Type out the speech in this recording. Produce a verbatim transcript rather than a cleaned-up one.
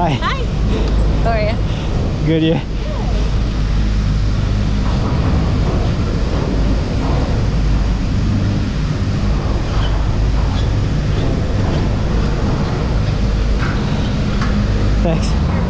Hi. Hi. How are you? Good, yeah. Good. Thanks.